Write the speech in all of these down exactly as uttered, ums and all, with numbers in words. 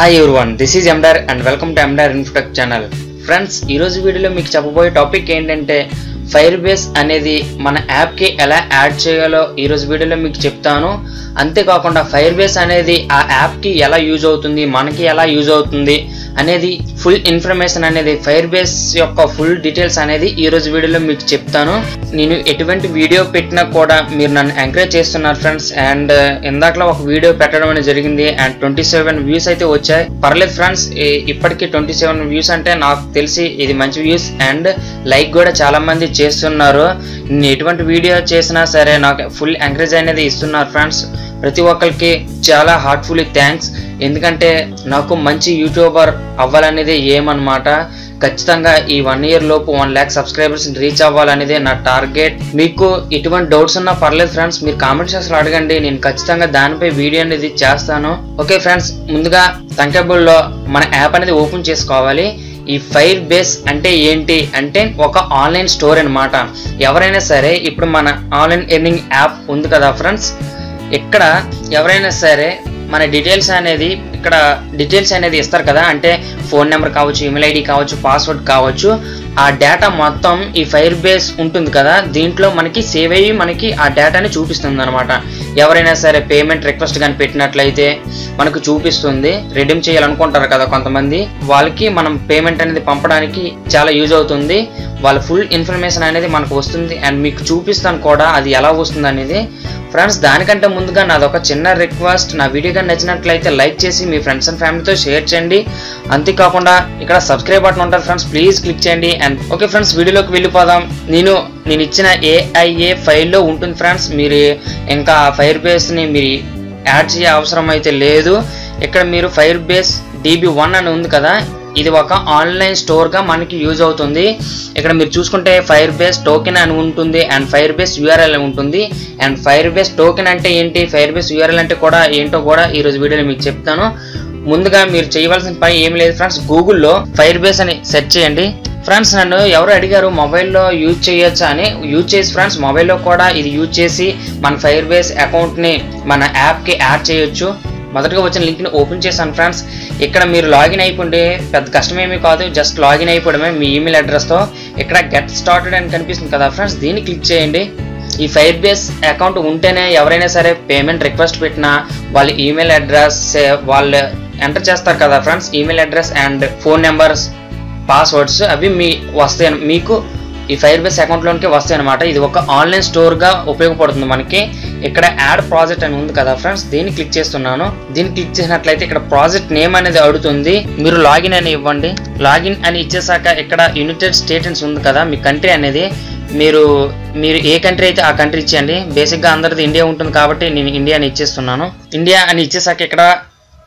Hi everyone, this is Endar and welcome to Endar infotech channel. Friends, ఈరోజు వీడియోలో మీకు చెప్పబోయే టాపిక్ ఏంటంటే ఫైర్ బేస్ అనేది మన యాప్కి ఎలా యాడ్ చేయాలో ఈరోజు వీడియోలో మీకు చెప్తాను. అంతేకాకుండా ఫైర్ బేస్ అనేది ఆ యాప్కి ఎలా యూజ్ అవుతుంది, మనకి ఎలా యూజ్ అవుతుంది అనేది ఫుల్ ఇన్ఫర్మేషన్ అనేది ఫైర్ బేస్ యొక్క ఫుల్ డీటెయిల్స్ అనేది ఈరోజు వీడియోలో మీకు చెప్తాను. నేను ఎటువంటి వీడియో పెట్టినా కూడా మీరు నన్ను ఎంకరేజ్ చేస్తున్నారు ఫ్రెండ్స్. అండ్ ఇందాకలో ఒక వీడియో పెట్టడం అనేది జరిగింది అండ్ ట్వంటీ సెవెన్ వ్యూస్ అయితే వచ్చాయి. పర్లేదు ఫ్రెండ్స్, ఇప్పటికీ ట్వంటీ సెవెన్ వ్యూస్ అంటే నాకు తెలిసి ఇది మంచి వ్యూస్ అండ్ లైక్ కూడా చాలా మంది చేస్తున్నారు. నేను ఎటువంటి వీడియో చేసినా సరే నాకు ఫుల్ ఎంకరేజ్ అనేది ఇస్తున్నారు ఫ్రెండ్స్. ప్రతి ఒక్కరికి చాలా హార్ట్ఫుల్లీ థ్యాంక్స్. ఎందుకంటే నాకు మంచి యూట్యూబర్ అవ్వాలనేది ఏమన్నమాట. ఖచ్చితంగా ఈ వన్ ఇయర్ లోపు వన్ ల్యాక్ సబ్స్క్రైబర్స్ రీచ్ అవ్వాలనేదే నా టార్గెట్. మీకు ఎటువంటి డౌట్స్ ఉన్నా పర్లేదు ఫ్రెండ్స్, మీరు కామెంట్ సెక్షన్లో అడగండి, నేను ఖచ్చితంగా దానిపై వీడియో అనేది చేస్తాను. ఓకే ఫ్రెండ్స్, ముందుగా థంకేబుల్లో మన యాప్ అనేది ఓపెన్ చేసుకోవాలి. ఈ ఫైర్ బేస్ అంటే ఏంటి అంటే ఒక ఆన్లైన్ స్టోర్ అనమాట. ఎవరైనా సరే ఇప్పుడు మన ఆన్లైన్ ఎర్నింగ్ యాప్ ఉంది కదా ఫ్రెండ్స్, ఇక్కడ ఎవరైనా సరే మన డీటెయిల్స్ అనేది ఇక్కడ డీటెయిల్స్ అనేది ఇస్తారు కదా, అంటే ఫోన్ నెంబర్ కావచ్చు, ఈమెయిల్ ఐడి కావచ్చు, పాస్వర్డ్ కావచ్చు. ఆ డేటా మొత్తం ఈ ఫైర్ బేస్ ఉంటుంది కదా, దీంట్లో మనకి సేవ్ అయ్యి మనకి ఆ డేటాని చూపిస్తుంది అనమాట. ఎవరైనా సరే పేమెంట్ రిక్వెస్ట్ కానీ పెట్టినట్లయితే మనకు చూపిస్తుంది. రిడీమ్ చేయాలనుకుంటారు కదా కొంతమంది, వాళ్ళకి మనం పేమెంట్ అనేది పంపడానికి చాలా యూజ్ అవుతుంది. వాళ్ళ ఫుల్ ఇన్ఫర్మేషన్ అనేది మనకు వస్తుంది అండ్ మీకు చూపిస్తాను కూడా అది ఎలా వస్తుంది అనేది. ఫ్రెండ్స్, దానికంటే ముందుగా నాది ఒక చిన్న రిక్వెస్ట్, నా వీడియో కానీ నచ్చినట్లయితే లైక్ చేసి మీ ఫ్రెండ్స్ అండ్ ఫ్యామిలీతో షేర్ చేయండి. అంతేకాకుండా ఇక్కడ సబ్స్క్రైబ్ బటన్ ఉంటుంది ఫ్రెండ్స్, ప్లీజ్ క్లిక్ చేయండి. అండ్ ఓకే ఫ్రెండ్స్, వీడియోలోకి వెళ్ళిపోదాం. నేను నేను ఇచ్చిన ఏఐఏ ఫైల్లో ఉంటుంది ఫ్రెండ్స్. మీరు ఇంకా ఫైర్ బేస్ని మీరు యాడ్ చేయ అవసరం అయితే లేదు. ఇక్కడ మీరు ఫైర్ బేస్ డీబీ వన్ అని ఉంది కదా, ఇది ఒక ఆన్లైన్ స్టోర్గా మనకి యూజ్ అవుతుంది. ఇక్కడ మీరు చూసుకుంటే ఫైర్ బేస్ టోకెన్ అని ఉంటుంది అండ్ ఫైర్ బేస్ యూఆర్ఎల్ ఉంటుంది. అండ్ ఫైర్ బేస్ టోకెన్ అంటే ఏంటి, ఫైర్ బేస్ యూఆర్ఎల్ అంటే కూడా ఏంటో కూడా ఈరోజు వీడియోలో మీకు చెప్తాను. ముందుగా మీరు చేయవలసిన పని ఏం లేదు ఫ్రెండ్స్, గూగుల్లో ఫైర్ బేస్ అని సెర్చ్ చేయండి. ఫ్రెండ్స్, నన్ను ఎవరు అడిగారు మొబైల్లో యూజ్ చేయొచ్చా అని. యూజ్ చేసి ఫ్రెండ్స్, మొబైల్లో కూడా ఇది యూజ్ చేసి మన ఫైర్ బేస్ అకౌంట్ని మన యాప్కి యాడ్ చేయొచ్చు. మొదటగా వచ్చిన లింక్ని ఓపెన్ చేశాను ఫ్రెండ్స్. ఇక్కడ మీరు లాగిన్ అయిపోండి, పెద్ద కష్టమేమీ కాదు, జస్ట్ లాగిన్ అయిపోవడమే మీ ఈమెయిల్ అడ్రస్తో. ఇక్కడ గెట్ స్టార్టెడ్ అని కనిపిస్తుంది కదా ఫ్రెండ్స్, దీన్ని క్లిక్ చేయండి. ఈ ఫైర్ బేస్ అకౌంట్ ఉంటేనే ఎవరైనా సరే పేమెంట్ రిక్వెస్ట్ పెట్టినా వాళ్ళ ఈమెయిల్ అడ్రస్ వాళ్ళు ఎంటర్ చేస్తారు కదా friends, email address and phone numbers passwords అవి మీ వస్తాయి, మీకు ఈ ఫైర్ బేస్ అకౌంట్లోనికి వస్తాయి అనమాట. ఇది ఒక ఆన్లైన్ స్టోర్గా ఉపయోగపడుతుంది మనకి. ఇక్కడ యాడ్ ప్రాజెక్ట్ అని ఉంది కదా ఫ్రెండ్స్, దీన్ని క్లిక్ చేస్తున్నాను. దీన్ని క్లిక్ చేసినట్లయితే ఇక్కడ ప్రాజెక్ట్ నేమ్ అనేది అడుగుతుంది, మీరు లాగిన్ అని ఇవ్వండి. లాగిన్ అని ఇచ్చేసాక ఇక్కడ యునైటెడ్ స్టేట్స్ ఉంది కదా, మీ కంట్రీ అనేది మీరు మీరు ఏ కంట్రీ అయితే ఆ కంట్రీ ఇచ్చేయండి. బేసిక్గా అందరిది ఇండియా ఉంటుంది కాబట్టి నేను ఇండియా అని ఇచ్చేస్తున్నాను. ఇండియా అని ఇచ్చేసాక ఇక్కడ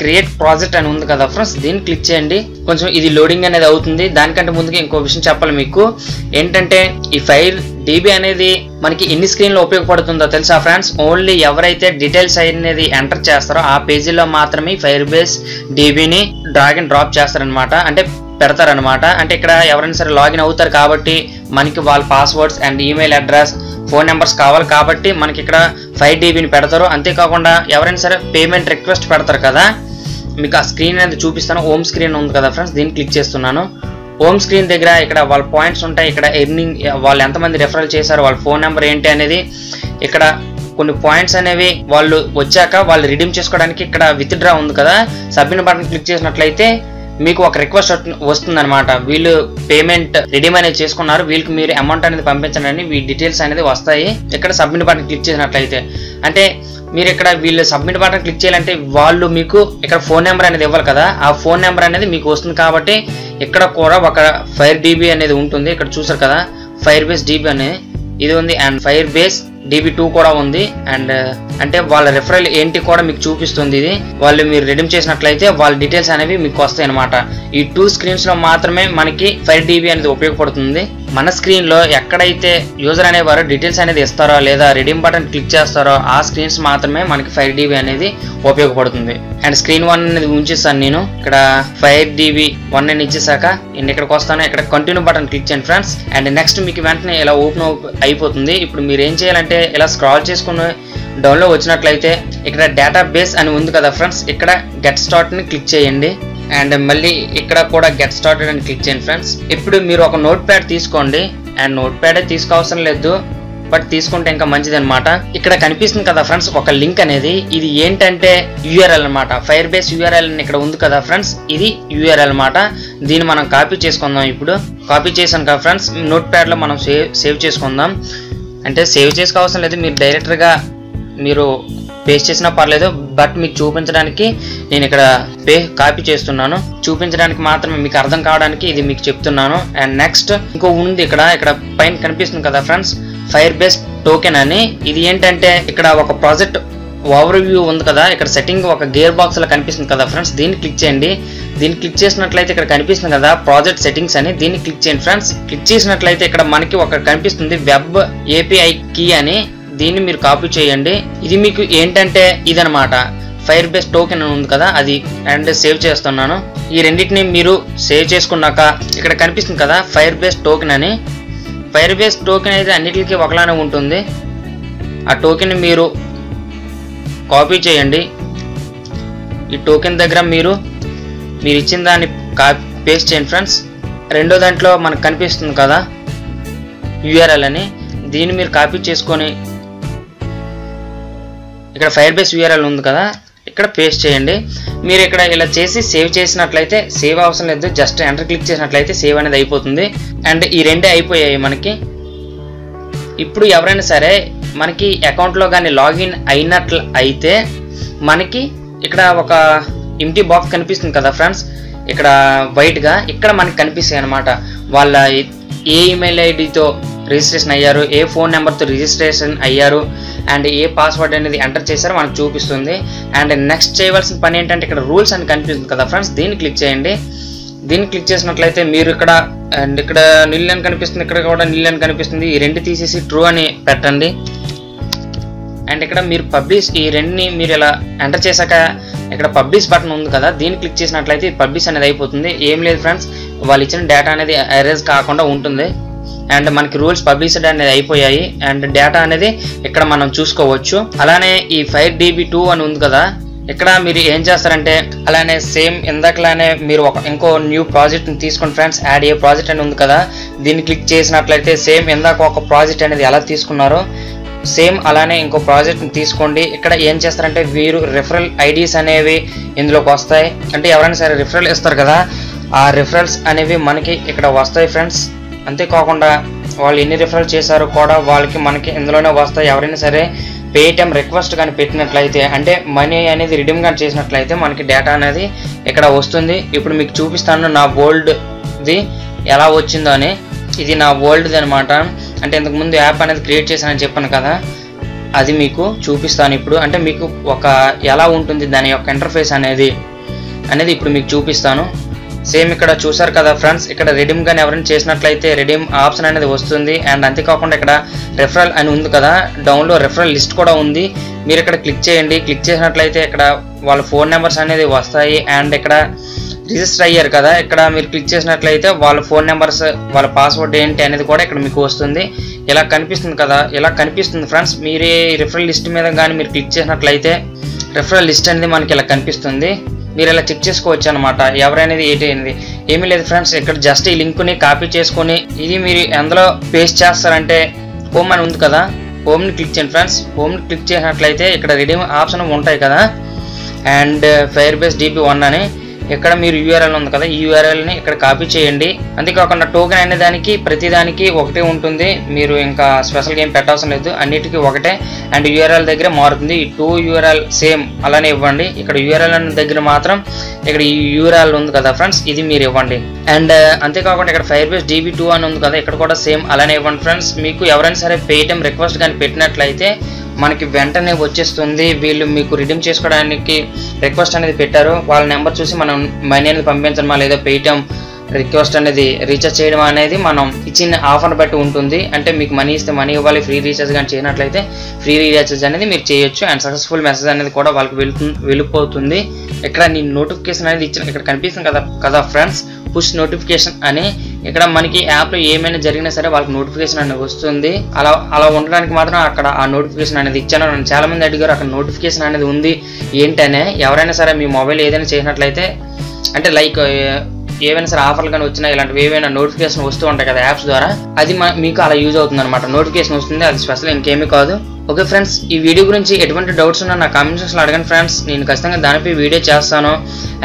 క్రియేట్ ప్రాజెక్ట్ అని ఉంది కదా ఫ్రెండ్స్, దీన్ని క్లిక్ చేయండి. కొంచెం ఇది లోడింగ్ అనేది అవుతుంది. దానికంటే ముందుగా ఇంకో విషయం చెప్పాలి మీకు ఏంటంటే, ఈ ఫైర్ డీబీ అనేది మనకి ఎన్ని స్క్రీన్లో ఉపయోగపడుతుందో తెలుసా ఫ్రెండ్స్. ఓన్లీ ఎవరైతే డీటెయిల్స్ అనేది ఎంటర్ చేస్తారో ఆ పేజీలో మాత్రమే ఫైర్ బేస్ డీబీని డ్రాగ్ అండ్ డ్రాప్ చేస్తారనమాట, అంటే పెడతారనమాట. అంటే ఇక్కడ ఎవరైనా సరే లాగిన్ అవుతారు కాబట్టి మనకి వాళ్ళ passwords and email address phone numbers కావాలి కాబట్టి మనకి ఇక్కడ ఫైవ్ డీబీని పెడతారు. అంతేకాకుండా ఎవరైనా సరే పేమెంట్ రిక్వెస్ట్ పెడతారు కదా, మీకు ఆ స్క్రీన్ అనేది చూపిస్తాను. హోమ్ స్క్రీన్ ఉంది కదా ఫ్రెండ్స్, దీన్ని క్లిక్ చేస్తున్నాను. హోమ్ స్క్రీన్ దగ్గర ఇక్కడ వాళ్ళ పాయింట్స్ ఉంటాయి, ఇక్కడ ఎర్నింగ్ వాళ్ళు ఎంతమంది రెఫరల్ చేశారు, వాళ్ళ ఫోన్ నెంబర్ ఏంటి అనేది. ఇక్కడ కొన్ని పాయింట్స్ అనేవి వాళ్ళు వచ్చాక వాళ్ళు రిడీమ్ చేసుకోవడానికి ఇక్కడ విత్ డ్రా ఉంది కదా, సబ్మిట్ బటన్ క్లిక్ చేసినట్లయితే మీకు ఒక రిక్వెస్ట్ వస్తుంది అనమాట. వీళ్ళు పేమెంట్ రిడీమ్ అనేది చేసుకున్నారు, వీళ్ళకి మీరు అమౌంట్ అనేది పంపించండి, మీ డీటెయిల్స్ అనేది వస్తాయి. ఇక్కడ సబ్మిట్ బటన్ క్లిక్ చేసినట్లయితే, అంటే మీరు ఇక్కడ వీళ్ళు సబ్మిట్ బటన్ క్లిక్ చేయాలంటే వాళ్ళు మీకు ఇక్కడ ఫోన్ నెంబర్ అనేది ఇవ్వాలి కదా, ఆ ఫోన్ నెంబర్ అనేది మీకు వస్తుంది. కాబట్టి ఇక్కడ కూడా ఒక ఫైర్ డీబీ అనేది ఉంటుంది. ఇక్కడ చూసారు కదా ఫైర్ బేస్ డీబీ అనేది ఇది ఉంది and Firebase DB two కూడా ఉంది. అండ్ అంటే వాళ్ళ రిఫరల్ ఏంటి కూడా మీకు చూపిస్తుంది ఇది. వాళ్ళు మీరు రిడీమ్ చేసినట్లయితే వాళ్ళ డీటెయిల్స్ అనేవి మీకు వస్తాయి అనమాట. ఈ టూ స్క్రీన్స్లో మాత్రమే మనకి ఫైర్ డీబీ అనేది ఉపయోగపడుతుంది. మన స్క్రీన్లో ఎక్కడైతే యూజర్ అనేవారు డీటెయిల్స్ అనేది ఇస్తారో లేదా రిడీమ్ బటన్ క్లిక్ చేస్తారో ఆ స్క్రీన్స్ మాత్రమే మనకి ఫైర్ డీబీ అనేది ఉపయోగపడుతుంది. అండ్ స్క్రీన్ వన్ అనేది ఉంచేస్తాను నేను. ఇక్కడ ఫైర్ డీబీ వన్ అని ఇచ్చేసాక నేను ఇక్కడికి వస్తాను, ఇక్కడ కంటిన్యూ బటన్ క్లిక్ చేయండి ఫ్రెండ్స్. అండ్ నెక్స్ట్ మీకు వెంటనే ఇలా ఓపెన్ అయిపోతుంది. ఇప్పుడు మీరు ఏం చేయాలంటే ఇలా స్క్రాల్ చేసుకుని డౌన్లో వచ్చినట్లయితే ఇక్కడ డేటాబేస్ అని ఉంది కదా ఫ్రెండ్స్, ఇక్కడ గెట్ స్టార్ట్ని క్లిక్ చేయండి అండ్ మళ్ళీ ఇక్కడ కూడా గెట్ స్టార్టెడ్ అని క్లిక్ చేయండి ఫ్రెండ్స్. ఇప్పుడు మీరు ఒక నోట్ ప్యాడ్ తీసుకోండి, అండ్ నోట్ ప్యాడే తీసుకోవసరం లేదు బట్ తీసుకుంటే ఇంకా మంచిది అనమాట. ఇక్కడ కనిపిస్తుంది కదా ఫ్రెండ్స్ ఒక లింక్ అనేది, ఇది ఏంటంటే యూఆర్ఎల్ అనమాట. ఫైర్ బేస్ యూఆర్ఎల్ ఇక్కడ ఉంది కదా ఫ్రెండ్స్, ఇది యూఆర్ఎల్ అనమాట. దీన్ని మనం కాపీ చేసుకుందాం. ఇప్పుడు కాపీ చేసాను కదా ఫ్రెండ్స్, నోట్ ప్యాడ్లో మనం సేవ్ సేవ్ చేసుకుందాం. అంటే సేవ్ చేసుకోవాల్సిన లేదు, మీరు డైరెక్ట్గా మీరు పేస్ట్ చేసినా పర్లేదు, బట్ మీకు చూపించడానికి నేను ఇక్కడ పే కాపీ చేస్తున్నాను, చూపించడానికి మాత్రమే మీకు అర్థం కావడానికి ఇది మీకు చెప్తున్నాను. అండ్ నెక్స్ట్ ఇంకో ఉంది ఇక్కడ, ఇక్కడ పైన కనిపిస్తుంది కదా ఫ్రెండ్స్ ఫైర్ బేస్ టోకెన్ అని. ఇది ఏంటంటే ఇక్కడ ఒక ప్రాజెక్ట్ ఓవర్ వ్యూ ఉంది కదా, ఇక్కడ సెట్టింగ్ ఒక గేర్ బాక్స్ లా కనిపిస్తుంది కదా ఫ్రెండ్స్, దీన్ని క్లిక్ చేయండి. దీన్ని క్లిక్ చేసినట్లయితే ఇక్కడ కనిపిస్తుంది కదా ప్రాజెక్ట్ సెట్టింగ్స్ అని, దీన్ని క్లిక్ చేయండి ఫ్రెండ్స్. క్లిక్ చేసినట్లయితే ఇక్కడ మనకి ఒక కనిపిస్తుంది వెబ్ ఏపీఐ కీ అని, దీన్ని మీరు కాపీ చేయండి. ఇది మీకు ఏంటంటే ఇదనమాట ఫైర్ బేస్ టోకెన్ ఉంది కదా అది, అండ్ సేవ్ చేస్తున్నాను. ఈ రెండింటిని మీరు సేవ్ చేసుకున్నాక ఇక్కడ కనిపిస్తుంది కదా ఫైర్ బేస్ టోకెన్ అని, ఫైర్ బేస్ టోకెన్ అయితే అన్నిటికీ ఒకలానే ఉంటుంది. ఆ టోకెన్ మీరు కాపీ చేయండి, ఈ టోకెన్ దగ్గర మీరు మీరు ఇచ్చిన దాన్ని కాపీ పేస్ట్ చేయండి ఫ్రెండ్స్. రెండో దాంట్లో మనకు కనిపిస్తుంది కదా యూఆర్ఎల్ అని, దీన్ని మీరు కాపీ చేసుకొని ఇక్కడ ఫైర్ బేస్ యూఆర్ఎల్ ఉంది కదా ఇక్కడ పేస్ట్ చేయండి. మీరు ఇక్కడ ఇలా చేసి సేవ్ చేసినట్లయితే, సేవ్ అవసరం లేదు జస్ట్ ఎంటర్ క్లిక్ చేసినట్లయితే సేవ్ అనేది అయిపోతుంది. అండ్ ఈ రెండే అయిపోయాయి మనకి. ఇప్పుడు ఎవరైనా సరే మనకి అకౌంట్లో కానీ లాగిన్ అయినట్లు అయితే మనకి ఇక్కడ ఒక ఎంప్టీ బాక్స్ కనిపిస్తుంది కదా ఫ్రెండ్స్, ఇక్కడ వైట్గా ఇక్కడ మనకి కనిపిస్తాయి అన్నమాట వాళ్ళ ఏ ఈమెయిల్ ఐడితో రిజిస్ట్రేషన్ అయ్యారు, ఏ ఫోన్ నెంబర్తో రిజిస్ట్రేషన్ అయ్యారు, అండ్ ఏ పాస్వర్డ్ అనేది ఎంటర్ చేశారో మనకు చూపిస్తుంది. అండ్ నెక్స్ట్ చేయవలసిన పని ఏంటంటే ఇక్కడ రూల్స్ అని కనిపిస్తుంది కదా ఫ్రెండ్స్, దీన్ని క్లిక్ చేయండి. దీన్ని క్లిక్ చేసినట్లయితే మీరు ఇక్కడ అండ్ ఇక్కడ నిల్ అని కనిపిస్తుంది, ఇక్కడ కూడా నిల్ అని కనిపిస్తుంది, ఈ రెండు తీసేసి ట్రూ అని పెట్టండి. అండ్ ఇక్కడ మీరు పబ్లిష్, ఈ రెండుని మీరు ఇలా ఎంటర్ చేశాక ఇక్కడ పబ్లిష్ బటన్ ఉంది కదా దీన్ని క్లిక్ చేసినట్లయితే పబ్లిష్ అనేది అయిపోతుంది. ఏం లేదు ఫ్రెండ్స్ వాళ్ళు ఇచ్చిన డేటా అనేది ఎరేజ్ కాకుండా ఉంటుంది. అండ్ మనకి రూల్స్ పబ్లిష్డ్ అనేది అయిపోయాయి, అండ్ డేటా అనేది ఇక్కడ మనం చూసుకోవచ్చు. అలానే ఈ ఫైర్ డీబీ టూ అని ఉంది కదా, ఇక్కడ మీరు ఏం చేస్తారంటే అలానే సేమ్ ఇందాకలానే మీరు ఒక ఇంకో న్యూ ప్రాజెక్ట్ని తీసుకుని ఫ్రెండ్స్, యాడ్ ఏ ప్రాజెక్ట్ అని ఉంది కదా దీన్ని క్లిక్ చేసినట్లయితే సేమ్ ఇందాక ఒక ప్రాజెక్ట్ అనేది ఎలా తీసుకున్నారో సేమ్ అలానే ఇంకో ప్రాజెక్ట్ని తీసుకోండి. ఇక్కడ ఏం చేస్తారంటే వీరు రిఫరల్ ఐడీస్ అనేవి ఇందులోకి వస్తాయి, అంటే ఎవరైనా సరే రిఫరల్ ఇస్తారు కదా ఆ రిఫరల్స్ అనేవి మనకి ఇక్కడ వస్తాయి ఫ్రెండ్స్. అంతేకాకుండా వాళ్ళు ఎన్ని రిఫర్ చేశారో కూడా వాళ్ళకి మనకి ఇందులోనే వస్తాయి. ఎవరైనా సరే పేటిఎం రిక్వెస్ట్ కానీ పెట్టినట్లయితే అంటే మనీ అనేది రిడీమ్ కానీ చేసినట్లయితే మనకి డేటా అనేది ఇక్కడ వస్తుంది. ఇప్పుడు మీకు చూపిస్తాను నా వరల్డ్ది ఎలా వచ్చిందో అని, ఇది నా వరల్డ్ది అనమాట. అంటే ఇంతకుముందు యాప్ అనేది క్రియేట్ చేశానని చెప్పాను కదా అది మీకు చూపిస్తాను ఇప్పుడు, అంటే మీకు ఒక ఎలా ఉంటుంది దాని యొక్క ఇంటర్ఫేస్ అనేది అనేది ఇప్పుడు మీకు చూపిస్తాను. సేమ్ ఇక్కడ చూసారు కదా ఫ్రెండ్స్, ఇక్కడ రెడీమ్ కానీ ఎవరైనా చేసినట్లయితే రెడీమ్ ఆప్షన్ అనేది వస్తుంది. అండ్ అంతేకాకుండా ఇక్కడ రెఫరల్ అని ఉంది కదా, డౌన్లో రెఫరల్ లిస్ట్ కూడా ఉంది, మీరు ఇక్కడ క్లిక్ చేయండి. క్లిక్ చేసినట్లయితే ఇక్కడ వాళ్ళ ఫోన్ నెంబర్స్ అనేది వస్తాయి. అండ్ ఇక్కడ రిజిస్టర్ అయ్యారు కదా, ఇక్కడ మీరు క్లిక్ చేసినట్లయితే వాళ్ళ ఫోన్ నెంబర్స్ వాళ్ళ పాస్వర్డ్ ఏంటి అనేది కూడా ఇక్కడ మీకు వస్తుంది. ఇలా కనిపిస్తుంది కదా, ఇలా కనిపిస్తుంది ఫ్రెండ్స్. మీరు రెఫరల్ లిస్ట్ మీద కానీ మీరు క్లిక్ చేసినట్లయితే రెఫరల్ లిస్ట్ అనేది మనకి ఇలా కనిపిస్తుంది, మీరు ఇలా చెక్ చేసుకోవచ్చు అనమాట ఎవరనేది ఏంటి అనేది. ఏమీ లేదు ఫ్రెండ్స్, ఇక్కడ జస్ట్ ఈ లింక్ని కాపీ చేసుకొని ఇది మీరు ఎందులో పేస్ట్ చేస్తారంటే హోమ్ అని ఉంది కదా హోమ్ని క్లిక్ చేయండి ఫ్రెండ్స్. హోమ్ని క్లిక్ చేసినట్లయితే ఇక్కడ రిడీమ్ ఆప్షన్ ఉంటాయి కదా, and Firebase DB one అని ఇక్కడ మీరు యూఆర్ఎల్ ఉంది కదా ఈ యూఆర్ఎల్ని ఇక్కడ కాపీ చేయండి. అంతేకాకుండా టోకెన్ అనే దానికి ప్రతిదానికి ఒకటే ఉంటుంది, మీరు ఇంకా స్పెషల్గా ఏం పెట్టవసరం లేదు, అన్నిటికీ ఒకటే. అండ్ యూఆర్ఎల్ దగ్గర మారుతుంది, ఈ టూ యూఆర్ఎల్ సేమ్ అలానే ఇవ్వండి. ఇక్కడ యూఆర్ఎల్ అనే దగ్గర మాత్రం ఇక్కడ ఈ యూఆర్ఎల్ ఉంది కదా ఫ్రెండ్స్ ఇది మీరు ఇవ్వండి. అండ్ అంతేకాకుండా ఇక్కడ ఫైర్ బేస్ డీబీ టూ అని ఉంది కదా ఇక్కడ కూడా సేమ్ అలానే ఇవ్వండి ఫ్రెండ్స్. మీకు ఎవరైనా సరే పేటిఎం రిక్వెస్ట్ కానీ పెట్టినట్లయితే మనకి వెంటనే వచ్చేస్తుంది, వీళ్ళు మీకు రిడీమ్ చేసుకోవడానికి రిక్వెస్ట్ అనేది పెట్టారు, వాళ్ళ నెంబర్ చూసి మనం మనీ అనేది పంపించడమా లేదా పేటిఎం రిక్వెస్ట్ అనేది రీఛార్జ్ చేయడం అనేది మనం ఇచ్చిన ఆఫర్ బట్టి ఉంటుంది. అంటే మీకు మనీ ఇస్తే మనీ ఇవ్వాలి, ఫ్రీ రీఛార్జ్ కానీ చేయనట్లయితే ఫ్రీ రీఛార్జ్ అనేది మీరు చేయొచ్చు. అండ్ సక్సెస్ఫుల్ మెసేజ్ అనేది కూడా వాళ్ళకి వెళుతుంది వెళ్ళిపోతుంది. ఇక్కడ నీ నోటిఫికేషన్ అనేది ఇచ్చిన ఇక్కడ కనిపిస్తుంది కదా కదా ఫ్రెండ్స్, పుష్ నోటిఫికేషన్ అని ఇక్కడ మనకి యాప్లో ఏమైనా జరిగినా సరే వాళ్ళకి నోటిఫికేషన్ అనేది వస్తుంది. అలా అలా ఉండడానికి మాత్రం అక్కడ ఆ నోటిఫికేషన్ అనేది ఇచ్చాను. నన్ను చాలామంది అడిగారు అక్కడ నోటిఫికేషన్ అనేది ఉంది ఏంటనే. ఎవరైనా సరే మీ మొబైల్ ఏదైనా చేసినట్లయితే అంటే లైక్ ఏవైనా సరే ఆఫర్లు కానీ వచ్చినా ఇలాంటివి ఏవైనా నోటిఫికేషన్ వస్తూ ఉంటాయి కదా యాప్స్ ద్వారా, అది మీకు అలా యూజ్ అవుతుంది అనమాట. నోటిఫికేషన్ వస్తుంది, అది స్పెషల్ ఇంకేమీ కాదు. ఓకే ఫ్రెండ్స్, ఈ వీడియో గురించి ఎటువంటి డౌట్స్ ఉన్నా నా కామెంట్ సెక్షన్లో అడగండి ఫ్రెండ్స్. నేను ఖచ్చితంగా దానిపై వీడియో చేస్తాను.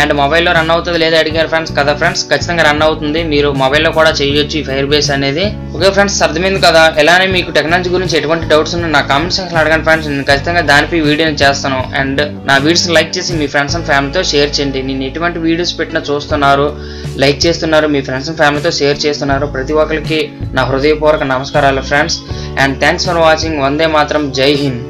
అండ్ మొబైల్లో రన్ అవుతుంది లేదా అడిగారు ఫ్రెండ్స్ కదా ఫ్రెండ్స్, ఖచ్చితంగా రన్ అవుతుంది. మీరు మొబైల్లో కూడా చేయొచ్చు ఈ ఫైర్బేస్ అనేది. ఓకే ఫ్రెండ్స్, అర్థమైంది కదా. ఎలానే మీకు టెక్నాలజీ గురించి ఎటువంటి డౌట్స్ ఉన్నా నా కామెంట్ సెక్షన్లో అడగండి ఫ్రెండ్స్. నేను ఖచ్చితంగా దానిపై వీడియోని చేస్తాను. అండ్ నా వీడియోస్ లైక్ చేసి మీ ఫ్రెండ్స్ అండ్ ఫ్యామిలీతో షేర్ చేయండి. నేను ఎటువంటి వీడియోస్ పెట్టినా చూస్తున్నారు, లైక్ చేస్తున్నారు, మీ ఫ్రెండ్స్ అండ్ ఫ్యామిలీతో షేర్ చేస్తున్నారు. ప్రతి ఒక్కరికి నా హృదయపూర్వక నమస్కారాలు friends. And thanks for watching. వందే మాత్రం. జై హింద్.